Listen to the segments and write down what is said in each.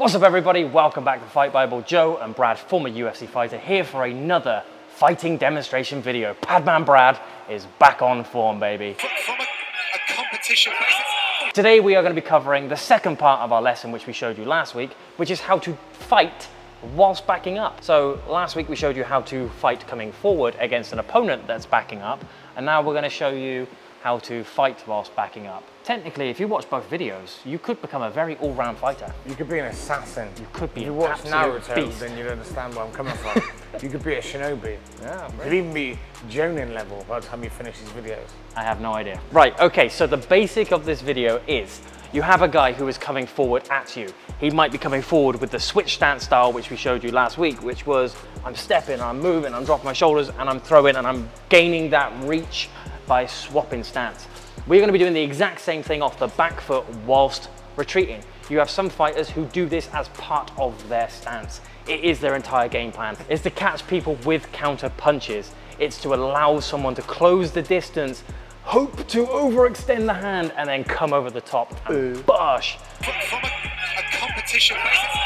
What's up, everybody? Welcome back to Fight Bible. Joe and Brad, former UFC fighter, here for another fighting demonstration video. Padman Brad is back on form, baby. From a competition basis. Today we are going to be covering the second part of our lesson which we showed you last week, which is how to fight whilst backing up. So last week we showed you how to fight coming forward against an opponent that's backing up, and now we're going to show you how to fight whilst backing up. Technically, if you watch both videos, you could become a very all-round fighter. You could be an assassin. You could be an absolute beast. If you watch Naruto, then you'd understand where I'm coming from. You could be a shinobi. Yeah, really. You could even be Jonin level by the time you finish these videos. I have no idea. Right, okay, so the basic of this video is you have a guy who is coming forward at you. He might be coming forward with the switch stance style which we showed you last week, which was I'm stepping, I'm moving, I'm dropping my shoulders, and I'm throwing, and I'm gaining that reach by swapping stance. We're going to be doing the exact same thing off the back foot whilst retreating. You have some fighters who do this as part of their stance. It is their entire game plan. It's to catch people with counter punches. It's to allow someone to close the distance, hope to overextend the hand, and then come over the top and bash. From a competition basis.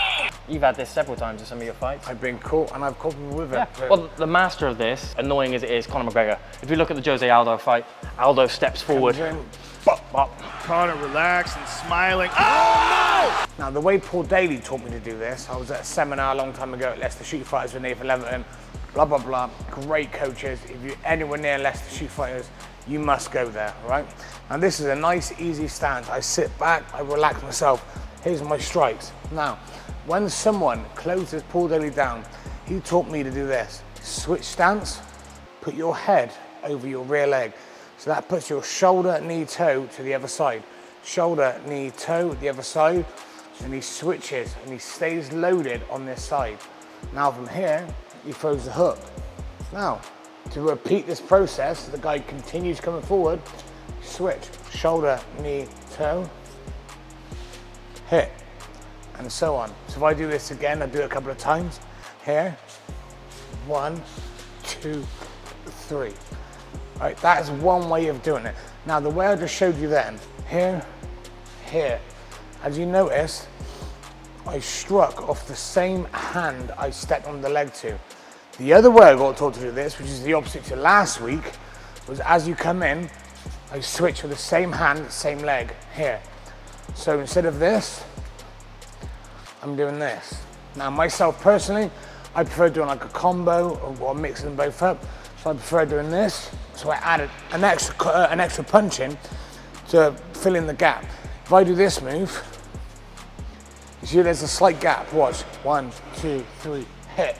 You've had this several times in some of your fights. I've been caught and I've caught people with it. Yeah. Well, the master of this, annoying as it is, Conor McGregor. If you look at the Jose Aldo fight, Aldo steps forward. Bop, bop. Conor relaxed and smiling. Oh, no! Now, the way Paul Daly taught me to do this, I was at a seminar a long time ago at Leicester Shoot Fighters with Nathan Leverton. Blah, blah, blah. Great coaches. If you're anywhere near Leicester Shoot Fighters, you must go there, right? And this is a nice, easy stance. I sit back, I relax myself. Here's my strikes. Now, when someone closes Paul Daly down, he taught me to do this. Switch stance, put your head over your rear leg. So that puts your shoulder, knee, toe to the other side. Shoulder, knee, toe, the other side. And he switches and he stays loaded on this side. Now from here, he throws the hook. Now, to repeat this process, the guy continues coming forward. Switch, shoulder, knee, toe, hit. And so on. So if I do this again, I do it a couple of times. Here, 1, 2, 3. All right, that is one way of doing it. Now, the way I just showed you then, here, here. As you notice, I struck off the same hand I stepped on the leg to. The other way I got taught to do this, which is the opposite to last week, was as you come in, I switch with the same hand, same leg, here. So instead of this, I'm doing this. Now myself personally, I prefer doing like a combo or mixing them both up. So I prefer doing this. So I added an extra punch in to fill in the gap. If I do this move, you see there's a slight gap. Watch, 1, 2, 3, hit.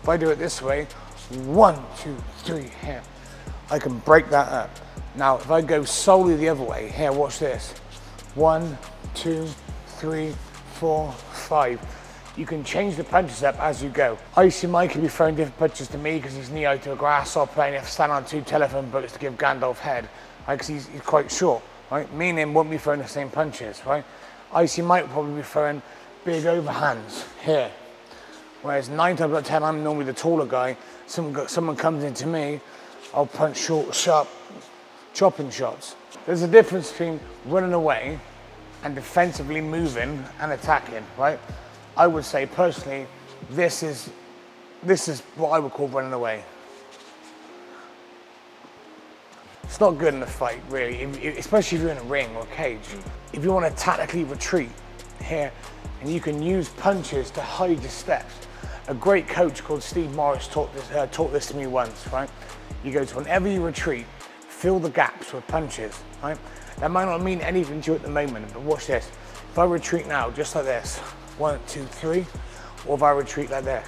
If I do it this way, 1, 2, 3, hit. I can break that up. Now if I go solely the other way, here, watch this. 1, 2, 3, 4, 5. You can change the punches up as you go. Icy Mike can be throwing different punches to me because he's knee-high to a grass or playing if stand on two telephone books to give Gandalf head, because he's quite short, right? Me and him won't be throwing the same punches, right? Icy Mike will probably be throwing big overhands here. Whereas 9 times out of 10, I'm normally the taller guy. Someone comes into me, I'll punch short, sharp, chopping shots. There's a difference between running away and defensively moving and attacking, right? I would say personally, this is what I would call running away. It's not good in a fight, really, especially if you're in a ring or a cage. If you want to tactically retreat here, and you can use punches to hide your steps. A great coach called Steve Morris taught this to me once, right? You go to whenever you retreat, fill the gaps with punches, right? That might not mean anything to you at the moment, but watch this. If I retreat now, just like this, 1, 2, 3, or if I retreat like this,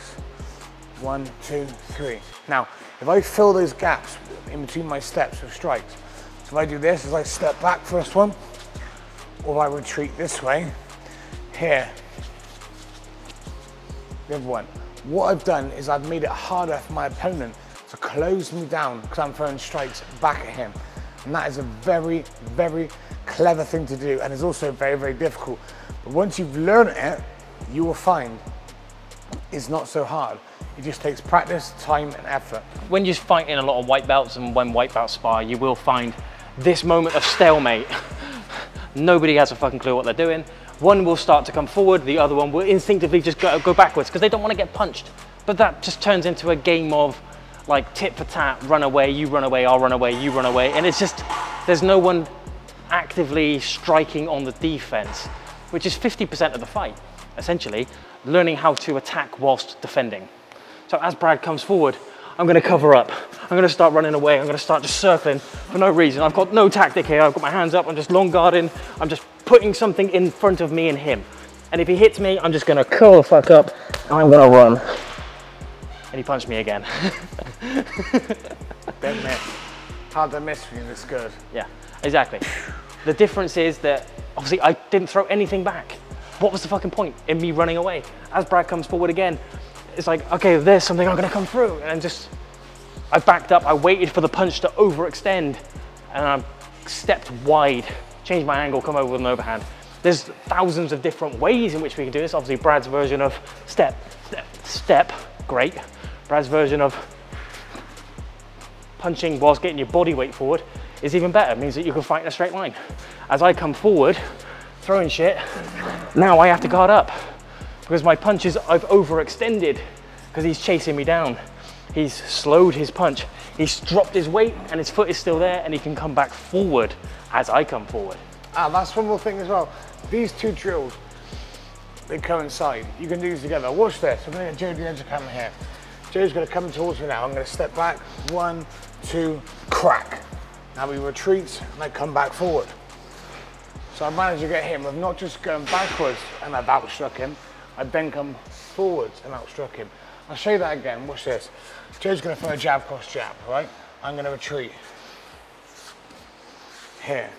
1, 2, 3. Now, if I fill those gaps in between my steps with strikes, so if I do this, as I step back first one, or if I retreat this way, here, the other one. What I've done is I've made it harder for my opponent to close me down because I'm throwing strikes back at him. And that is a very, very clever thing to do, and it's also very, very difficult. But once you've learned it, you will find it's not so hard. It just takes practice, time, and effort. When you're fighting a lot of white belts and when white belts spar, you will find this moment of stalemate. Nobody has a fucking clue what they're doing. One will start to come forward, the other one will instinctively just go backwards because they don't want to get punched. But that just turns into a game of like tit for tat, run away, you run away, I'll run away, you run away. And it's just, there's no one actively striking on the defense, which is 50% of the fight, essentially, learning how to attack whilst defending. So as Brad comes forward, I'm gonna cover up. I'm gonna start running away. I'm gonna start just circling for no reason. I've got no tactic here. I've got my hands up. I'm just long guarding. I'm just putting something in front of me and him. And if he hits me, I'm just gonna curl the fuck up and I'm gonna run. And he punched me again. Don't miss. Hard to miss when you look good. Yeah, exactly. The difference is that obviously I didn't throw anything back. What was the fucking point in me running away? As Brad comes forward again, it's like, okay, there's something I'm gonna come through. And I'm just, I backed up, I waited for the punch to overextend and I stepped wide, changed my angle, come over with an overhand. There's thousands of different ways in which we can do this. Obviously Brad's version of step, step, step, great. Brad's version of punching whilst getting your body weight forward is even better. It means that you can fight in a straight line. As I come forward, throwing shit, now I have to guard up because my punches, I've overextended because he's chasing me down. He's slowed his punch. He's dropped his weight and his foot is still there and he can come back forward as I come forward. Ah, that's one more thing as well. These two drills, they coincide. You can do these together. Watch this. I'm gonna get Joe the edge of camera here. Joe's gonna come towards me now. I'm gonna step back, one, two, crack. Now we retreat and I come back forward. So I managed to get him with not just going backwards and I've outstruck him, I've then come forwards and outstruck him. I'll show you that again, watch this. Joe's gonna throw a jab cross jab, right? I'm gonna retreat. Here,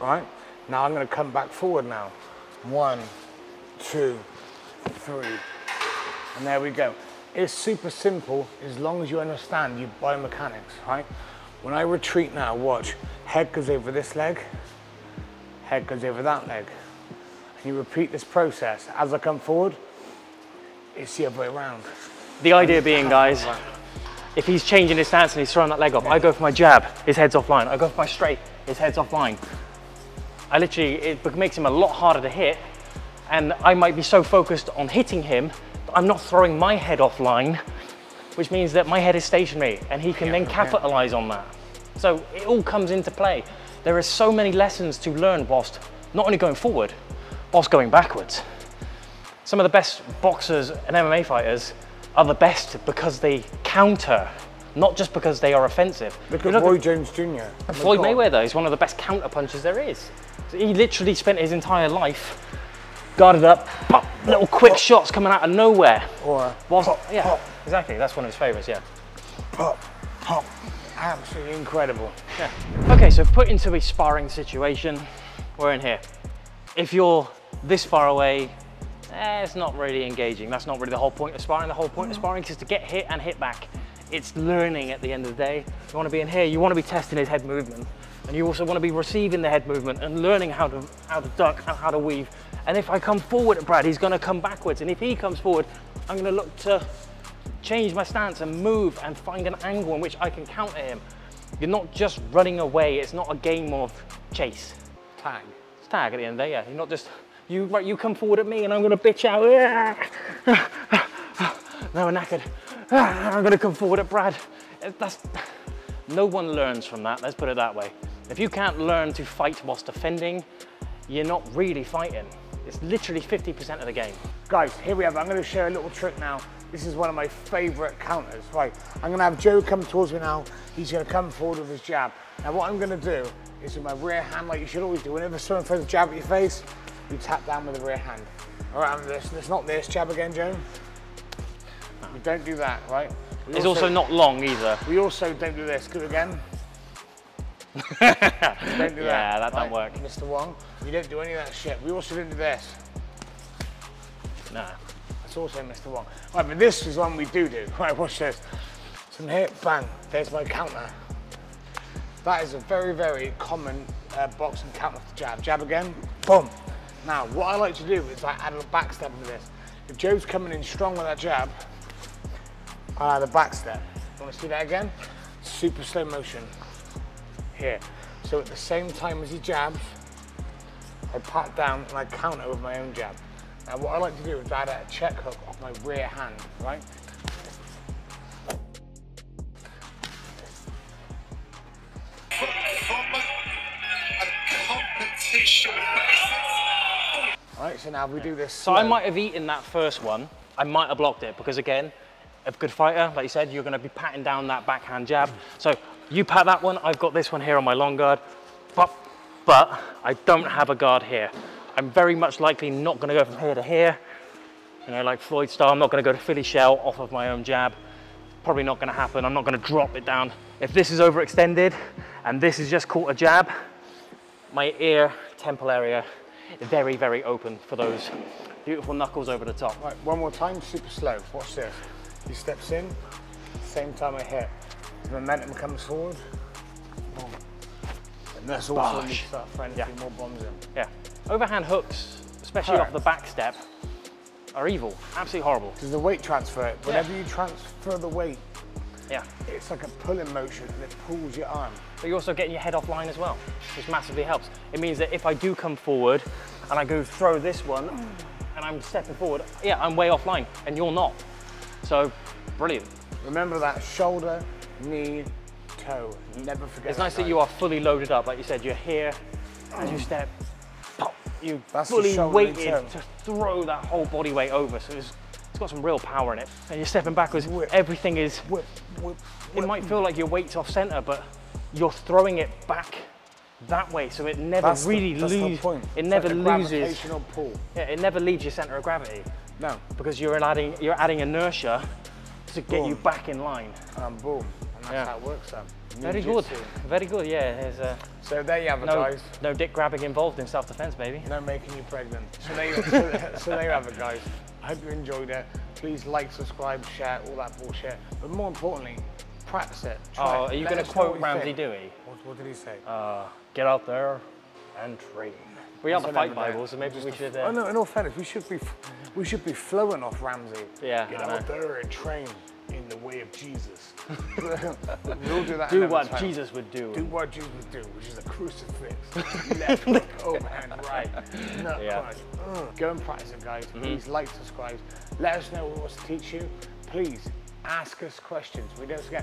right? Now I'm gonna come back forward now. One, two, three, and there we go. It's super simple as long as you understand your biomechanics, right? When I retreat now, watch, head goes over this leg, head goes over that leg. And you repeat this process. As I come forward, it's the other way around. The idea being, guys, if he's changing his stance and he's throwing that leg up, yeah. I go for my jab, his head's offline. I go for my straight, his head's offline. I literally, it makes him a lot harder to hit. And I might be so focused on hitting him I'm not throwing my head offline, which means that my head is stationary and he can then capitalize on that. So it all comes into play. There are so many lessons to learn whilst not only going forward, whilst going backwards. Some of the best boxers and MMA fighters are the best because they counter, not just because they are offensive. Look at Roy Jones Jr. And Floyd Mayweather is one of the best counter punchers there is. So he literally spent his entire life guarded up, pop, little quick shots coming out of nowhere. Or whilst, pop, yeah, pop. Exactly. That's one of his favourites. Yeah. Pop, pop. Absolutely incredible. Yeah. Okay, so put into a sparring situation. We're in here. If you're this far away, it's not really engaging. That's not really the whole point of sparring. The whole point of sparring is to get hit and hit back. It's learning at the end of the day. You want to be in here. You want to be testing his head movement, and you also want to be receiving the head movement and learning how to duck and how to weave. And if I come forward at Brad, he's gonna come backwards. And if he comes forward, I'm gonna look to change my stance and move and find an angle in which I can counter him. You're not just running away. It's not a game of chase. Tag. It's tag at the end of the day, yeah. You're not just, you come forward at me and I'm gonna bitch out. Now I'm knackered. I'm gonna come forward at Brad. No one learns from that, let's put it that way. If you can't learn to fight whilst defending, you're not really fighting. It's literally 50% of the game. Guys, here we have it. I'm going to share a little trick now. This is one of my favourite counters. Right, I'm going to have Joe come towards me now. He's going to come forward with his jab. Now what I'm going to do is with my rear hand, like you should always do, whenever someone throws a jab at your face, you tap down with the rear hand. All right, it's not this jab again, Joe. We don't do that, right? It's also not long either. We also don't do this. Good again. Don't do that. Yeah, that don't work. Mr. Wong, you don't do any of that shit. We also didn't do this. Nah. That's also Mr. Wong. Right, but this is one we do. Right, watch this. Some hit, bang, there's my counter. That is a very, very common boxing counter to jab. Jab again, boom. Now, what I like to do is I add a backstep into this. If Joe's coming in strong with that jab, I add a backstep. You want to see that again? Super slow motion. Here. So at the same time as he jabs, I pat down and I counter with my own jab. Now what I like to do is add a check hook off my rear hand, right? Alright, so now we do this slow. So I might have eaten that first one. I might have blocked it because again, a good fighter, like you said, you're going to be patting down that backhand jab. So you pat that one, I've got this one here on my long guard, but I don't have a guard here. I'm very much likely not going to go from here to here. You know, like Floyd style, I'm not going to go to Philly shell off of my own jab. Probably not going to happen. I'm not going to drop it down. If this is overextended and this is just caught a jab, my ear, temple area, very, very open for those beautiful knuckles over the top. Right, one more time, super slow, watch this. He steps in, same time I hit. The momentum comes forward. Boom. And that's also when you start finding a few more bombs in. Yeah. Overhand hooks, especially off the back step, are evil. Absolutely horrible. Because the weight transfer, whenever you transfer the weight, it's like a pulling motion and it pulls your arm. But you're also getting your head offline as well, which massively helps. It means that if I do come forward and I go throw this one and I'm stepping forward, I'm way offline and you're not. So, brilliant. Remember that shoulder, knee, toe. Never forget. It's nice that you are fully loaded up. Like you said, you're here as you step, pop, you fully weighted to throw that whole body weight over. So it's got some real power in it. And you're stepping backwards, everything is, it might feel like your weight's off center, but you're throwing it back that way. So it never really loses, it never loses. Yeah, it never leaves your center of gravity. No, because you're adding inertia to get you back in line. And boom, and that's how it works then. Very good, very good, so there you have it, guys. No dick grabbing involved in self-defense, baby. No making you pregnant. So there you, so there you have it, guys. I hope you enjoyed it. Please like, subscribe, share, all that bullshit. But more importantly, practice it. Try it. Are you going to quote Ramsey Dewey? What did he say? Get out there and train. We are the Fight Bible, so maybe we should... Oh no, in all fairness, we should be flowing off Ramsey. Yeah. Get out there and train in the way of Jesus. We'll do that. Do what Jesus would do. Do what Jesus would do, which is a crucifix. Left hook, overhand, right. No, go and practice it, guys. Please like, subscribe. Let us know what to teach you. Please ask us questions. We don't care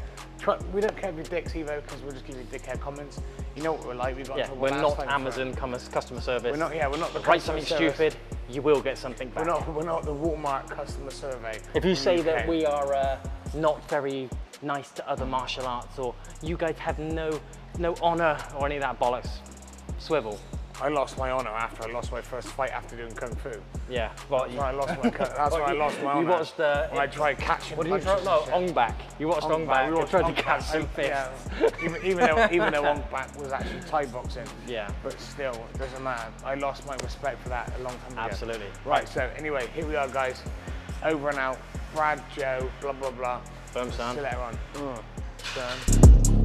if your dick's Evo, because we'll just give you dickhead comments. You know what we're like. We've got to we're not Amazon customer service. We're not. Yeah, we're not the write something service. Stupid. You will get something back. We're not the Walmart customer survey. If you say that we are not very nice to other martial arts, or you guys have no honor or any of that bollocks, swivel. I lost my honor after I lost my first fight after doing kung fu. Yeah, well, that's why I lost my. That's why I lost my honor. You watched when I tried catching. What did you try? No, Ong Bak. You watched Ong Bak. We all tried to catch some fists. Yeah. even though Ong Bak was actually Thai boxing. Yeah. But still, it doesn't matter. I lost my respect for that a long time ago. Absolutely. Right. So anyway, here we are, guys. Over and out. Brad, Joe, blah blah blah. Boom, son. See you later on. Son.